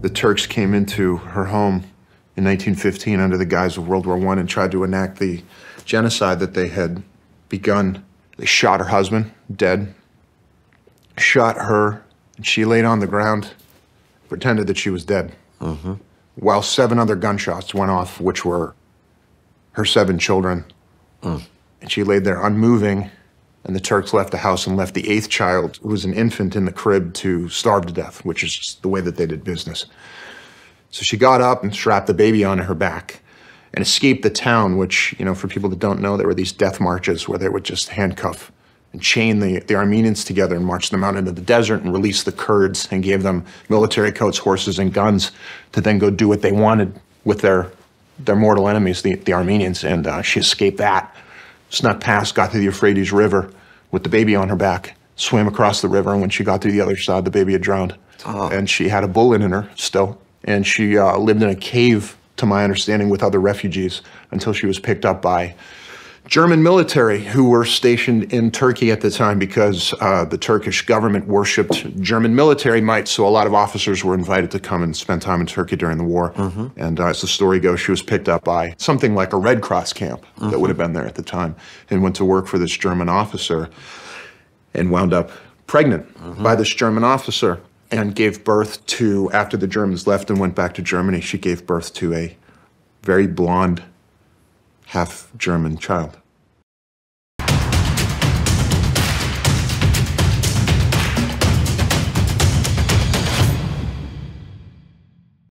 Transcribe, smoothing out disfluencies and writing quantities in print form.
The Turks came into her home in 1915 under the guise of World War I and tried to enact the genocide that they had begun. They shot her husband, dead, shot her, and she laid on the ground, pretended that she was dead, while 7 other gunshots went off, which were her 7 children. And she laid there unmoving, and the Turks left the house and left the 8th child, who was an infant, in the crib to starve to death, which is just the way that they did business. So she got up and strapped the baby onto her back and escaped the town, which, you know, for people that don't know, there were these death marches where they would just handcuff and chain the Armenians together and march them out into the desert and release the Kurds and gave them military coats, horses, and guns to then go do what they wanted with their mortal enemies, the Armenians, and she escaped that. Snuck past, got to the Euphrates River with the baby on her back, swam across the river, and when she got to the other side, the baby had drowned. And she had a bullet in her still. And she lived in a cave, to my understanding, with other refugees until she was picked up by German military who were stationed in Turkey at the time because the Turkish government worshipped German military might, so a lot of officers were invited to come and spend time in Turkey during the war. And as the story goes, she was picked up by something like a Red Cross camp that would have been there at the time and went to work for this German officer and wound up pregnant by this German officer. And gave birth to, after the Germans left and went back to Germany, she gave birth to a very blonde, half-German child.